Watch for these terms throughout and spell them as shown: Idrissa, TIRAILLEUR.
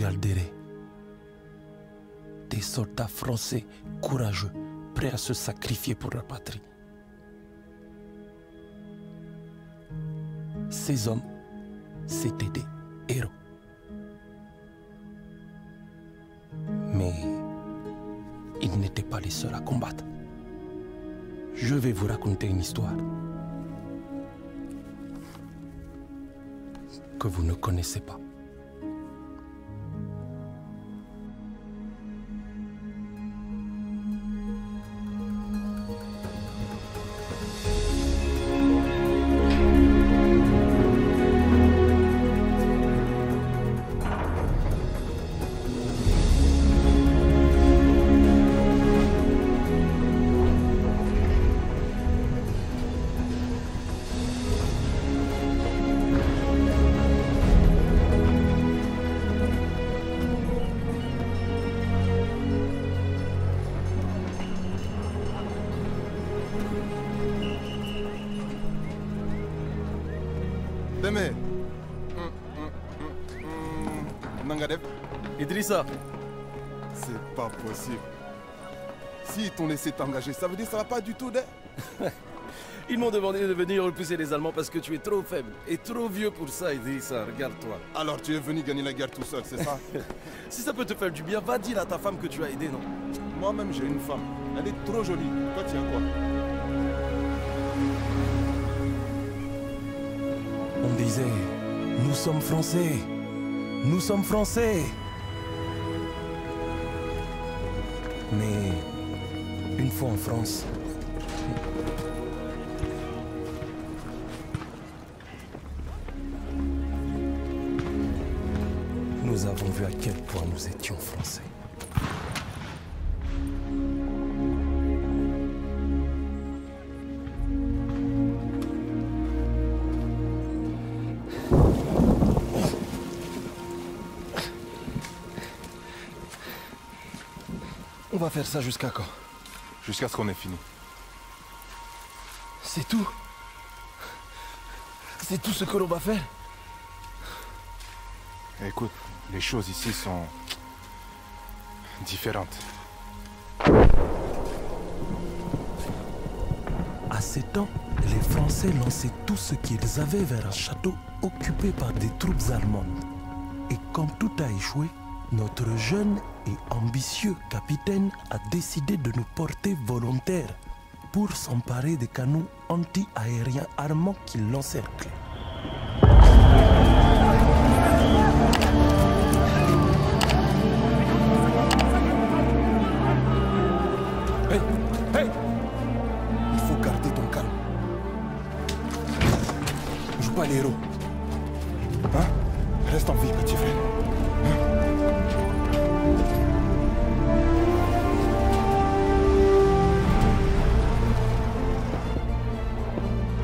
regarderai des soldats français courageux, prêts à se sacrifier pour leur patrie. Ces hommes, c'était des héros. Mais ils n'étaient pas les seuls à combattre. Je vais vous raconter une histoire que vous ne connaissez pas. Idrissa, c'est pas possible. S'ils t'ont laissé t'engager, ça veut dire que ça va pas du tout d'air. Ils m'ont demandé de venir repousser les Allemands parce que tu es trop faible et trop vieux pour ça, Idrissa. Regarde-toi. Alors tu es venu gagner la guerre tout seul, c'est ça? Si ça peut te faire du bien, va dire à ta femme que tu as aidé, non? Moi-même, j'ai une femme. Elle est trop jolie. Toi, tu as quoi? On disait, nous sommes français. Nous sommes français. Mais une fois en France... nous avons vu à quel point nous étions français. On va faire ça jusqu'à quand? Jusqu'à ce qu'on ait fini. C'est tout? C'est tout ce que l'on va faire? Écoute, les choses ici sont... différentes. À ces temps, les Français lançaient tout ce qu'ils avaient vers un château occupé par des troupes allemandes. Et comme tout a échoué, notre jeune et ambitieux capitaine a décidé de nous porter volontaires pour s'emparer des canons anti-aériens armants qui l'encerclent. Hey, hey! Il faut garder ton calme. Ne joue pas les héros. Hein? Reste en vie, petit frère.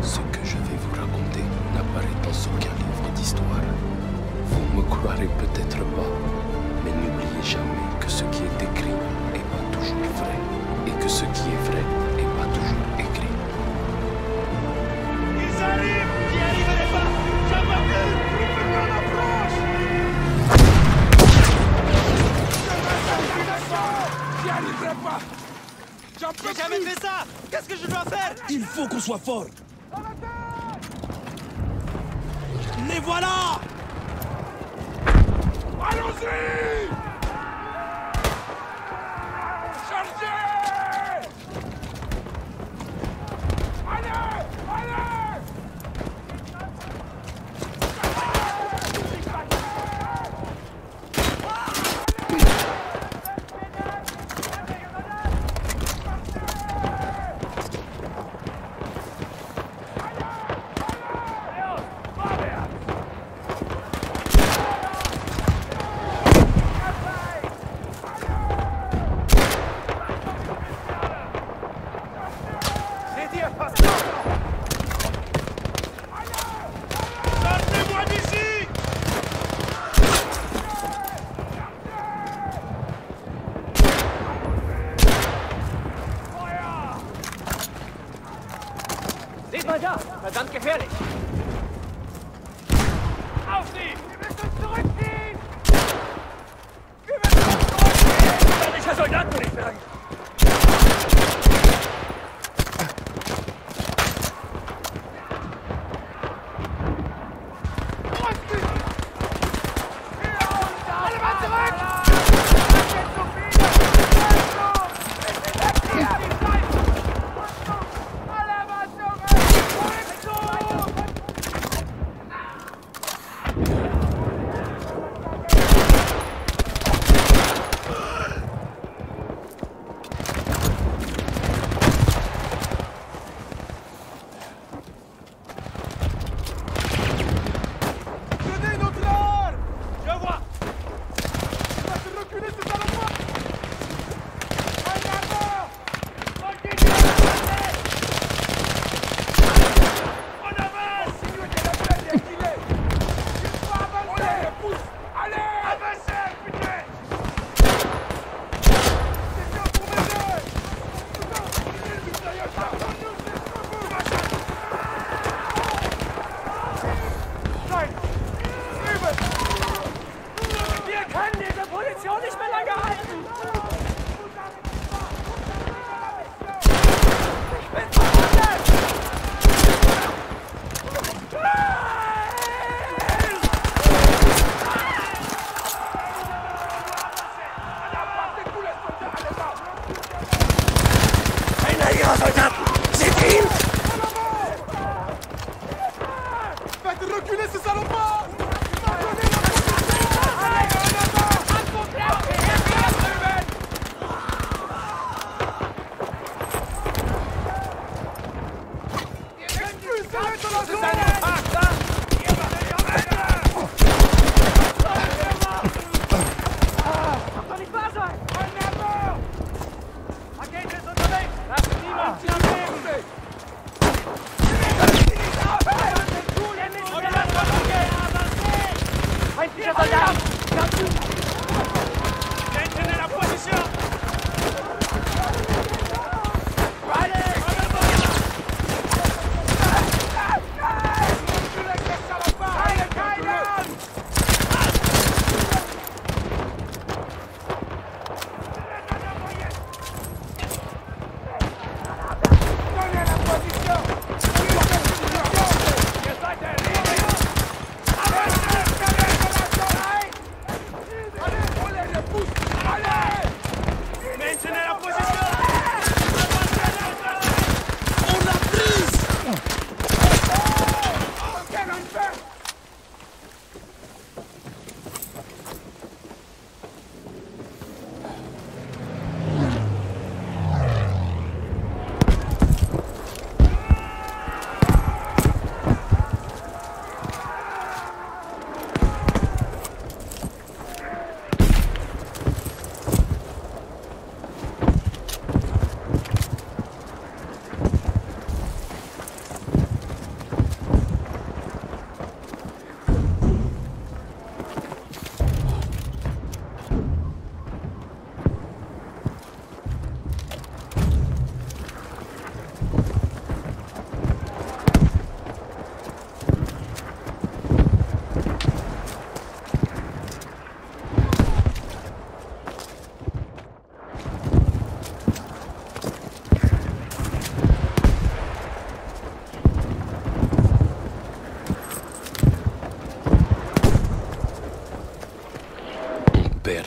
Ce que je vais vous raconter n'apparaît dans aucun livre d'histoire. Vous me croirez peut-être pas, mais n'oubliez jamais que ce qui est écrit n'est pas toujours vrai, et que ce qui est vrai n'est pas toujours écrit. Ils arrivent! J'y arriverai pas! J'en peux plus! Il faut qu'on approche! J'y arriverai pas! J'en peux plus! J'ai jamais fait ça! Qu'est-ce que je dois faire? Il faut qu'on soit fort! Les voilà! Allons-y! Chargez! Allez! Allez!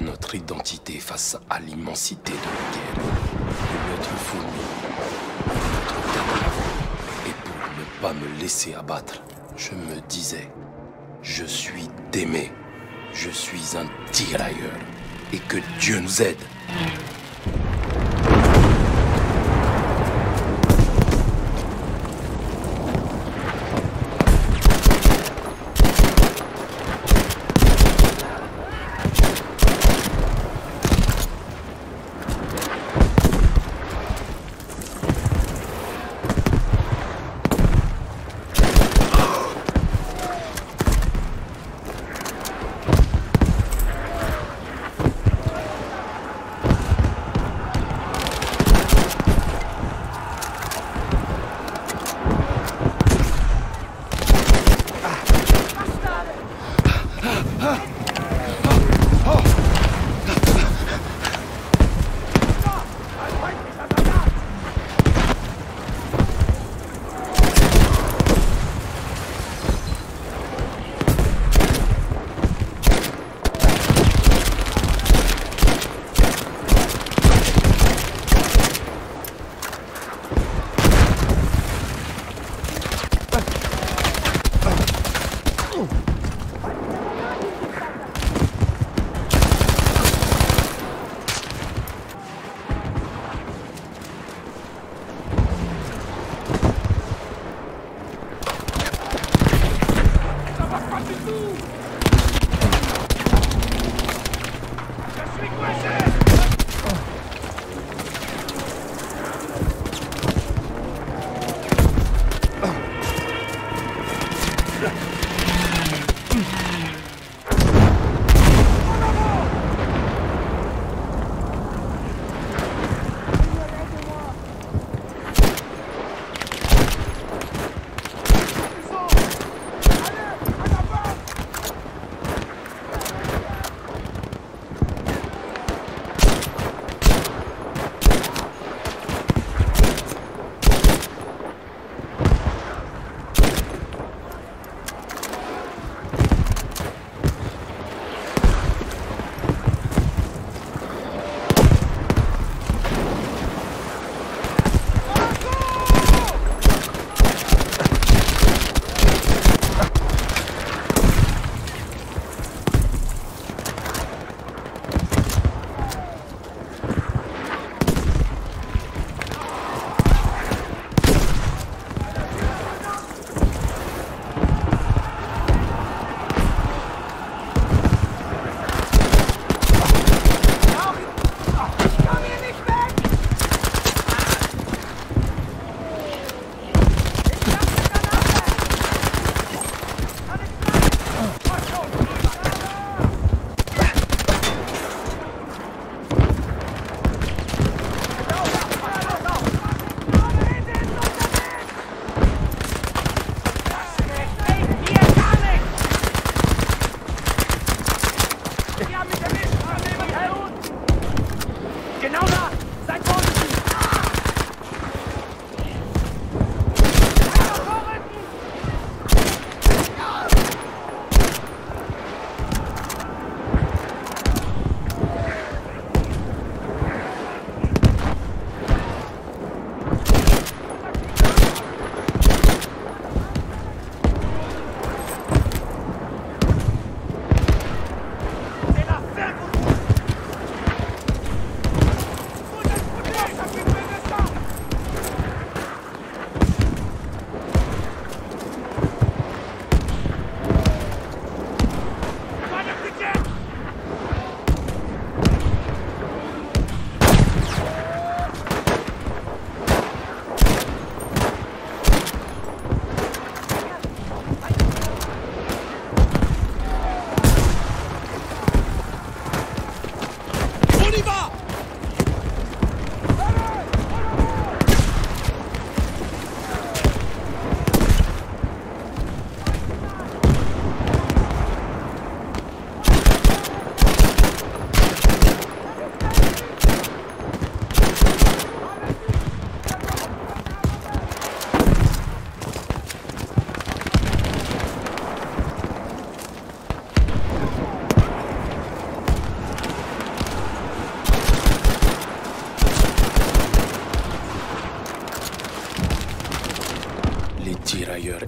Notre identité face à l'immensité de la guerre, de notre fourmi, notre cadavre. Et pour ne pas me laisser abattre, je me disais, je suis d'aimer, je suis un tirailleur, et que Dieu nous aide.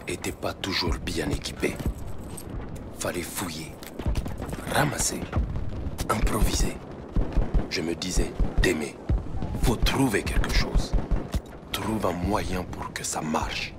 N'étaient pas toujours bien équipés. Fallait fouiller, ramasser, improviser. Je me disais, Démé, faut trouver quelque chose. Trouve un moyen pour que ça marche.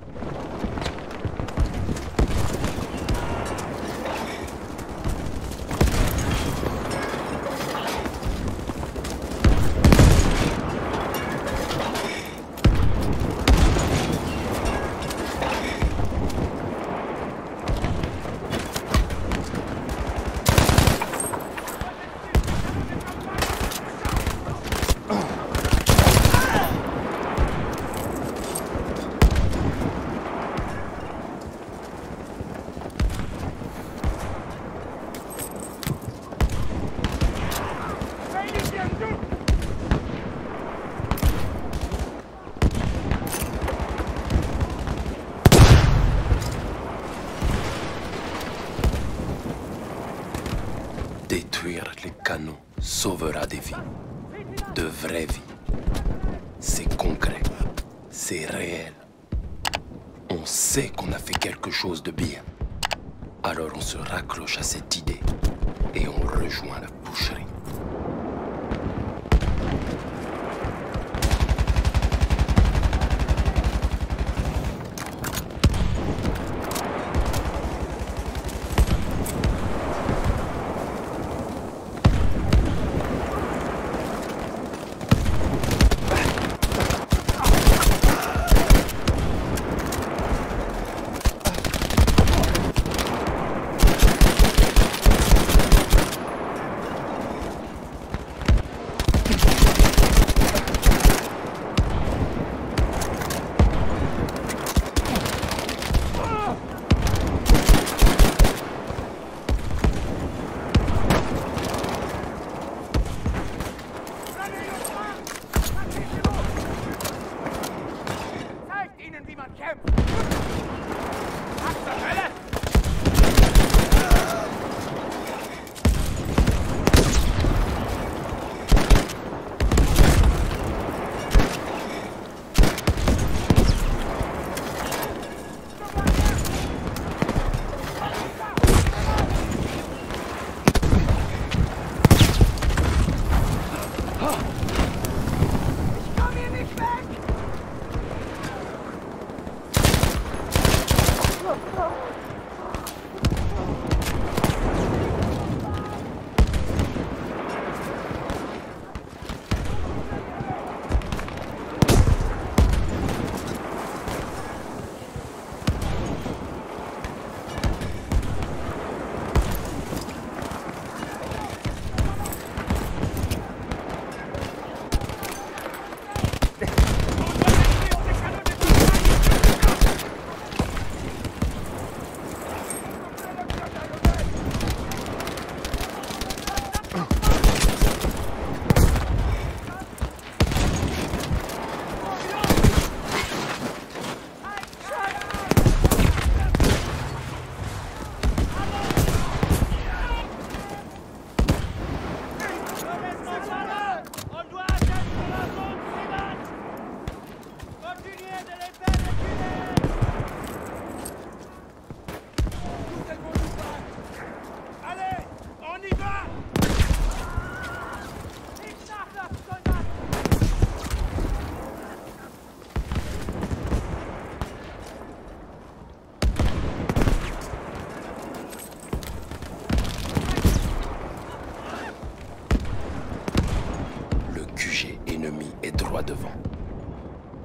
Détruire les canaux sauvera des vies, de vraies vies. C'est concret, c'est réel. On sait qu'on a fait quelque chose de bien. Alors on se raccroche à cette idée et on rejoint la boucherie.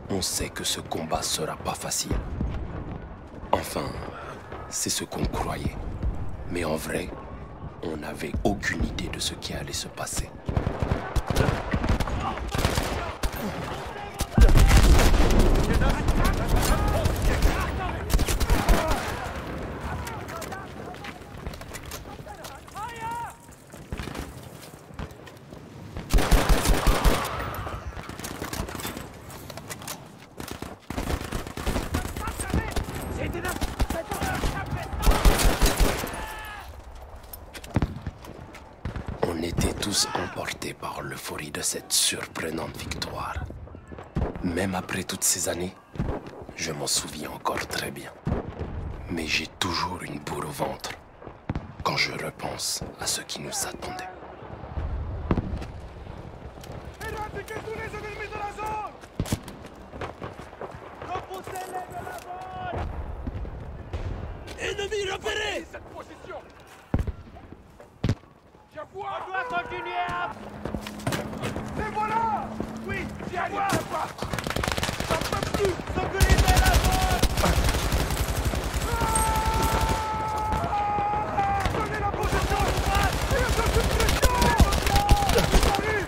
On sait que ce combat sera pas facile. Enfin, c'est ce qu'on croyait. Mais en vrai, on n'avait aucune idée de ce qui allait se passer. Emportés par l'euphorie de cette surprenante victoire. Même après toutes ces années, je m'en souviens encore très bien. Mais j'ai toujours une boule au ventre quand je repense à ce qui nous attendait. Ennemis repérés! On doit continuer à... Les voilà! Oui, j'y arrive pas! J'en peux plus! Sans que les belles avancent! Donnez la position à droite! Et la sortie de pression! Salut!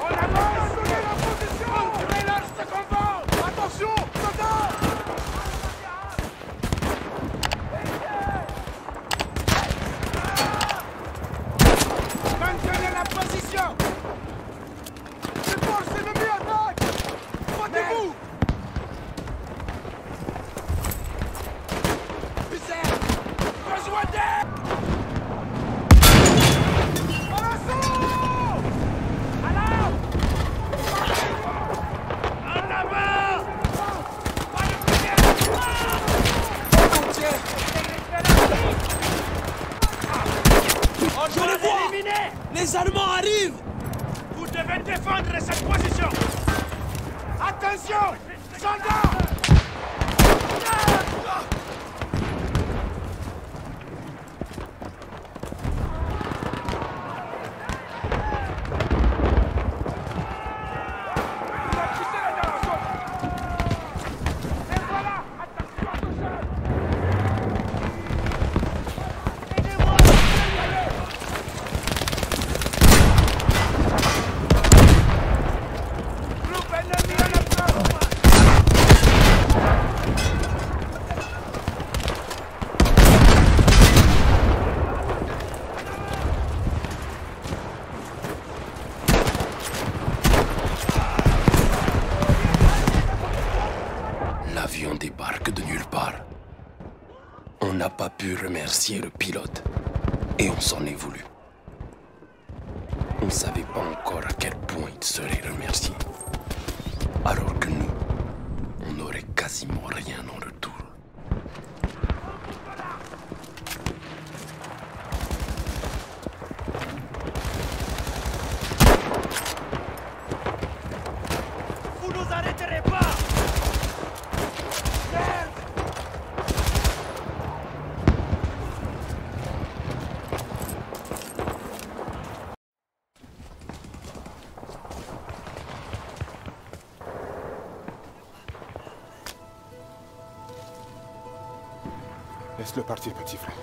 On avance! Donnez la position! Entrez l'âge de combat! Attention! Soldats! Position Les Allemands arrivent! Vous devez défendre cette position! Attention! Soldats! L'avion débarque de nulle part. On n'a pas pu remercier le pilote, et on s'en est voulu. On ne savait pas encore à quel point il serait remercié. Alors que nous, on n'aurait quasiment rien en retour. Vous nous arrêterez pas! Laisse-le partir, petit frère.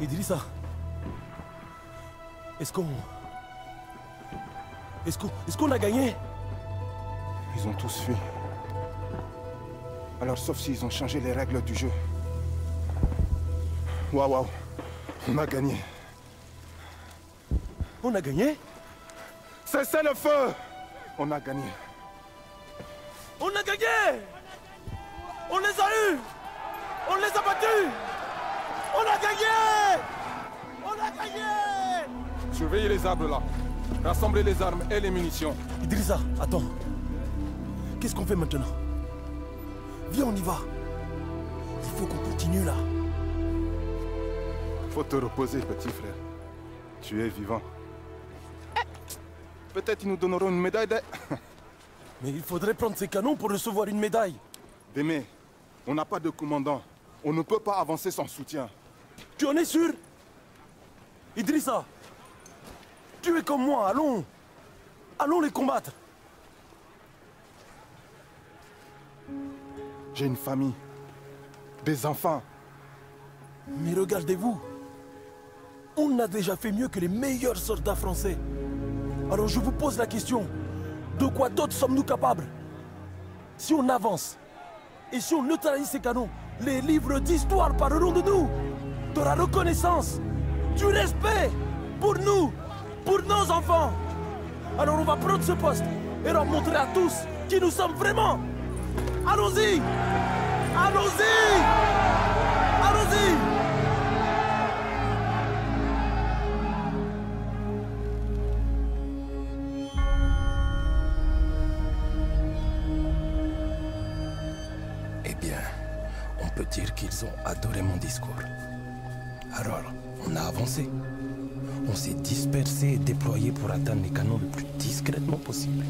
Idrissa, est-ce qu'on a gagné? Ils ont tous fui. Alors, sauf s'ils ont changé les règles du jeu. Waouh, on a gagné. On a gagné? Cessez le feu! On a gagné. On a gagné! On les a eus! On les a battus! On a gagné! On a gagné! Surveillez les arbres là. Rassemblez les armes et les munitions. Idrissa, attends. Qu'est-ce qu'on fait maintenant? Viens, on y va. Il faut qu'on continue là. Faut te reposer, petit frère. Tu es vivant. Peut-être ils nous donneront une médaille de... Mais il faudrait prendre ces canons pour recevoir une médaille. Démé, on n'a pas de commandant. On ne peut pas avancer sans soutien. Tu en es sûr? Idrissa, tu es comme moi, allons. Allons les combattre. J'ai une famille. Des enfants. Mais regardez-vous. On a déjà fait mieux que les meilleurs soldats français. Alors je vous pose la question, de quoi d'autre sommes-nous capables? Si on avance, et si on neutralise ces canons, les livres d'histoire parleront de nous, de la reconnaissance, du respect pour nous, pour nos enfants. Alors on va prendre ce poste et leur montrer à tous qui nous sommes vraiment. Allons-y! Allons-y! Allons-y! On peut dire qu'ils ont adoré mon discours. Alors, on a avancé. On s'est dispersé et déployé pour atteindre les canons le plus discrètement possible.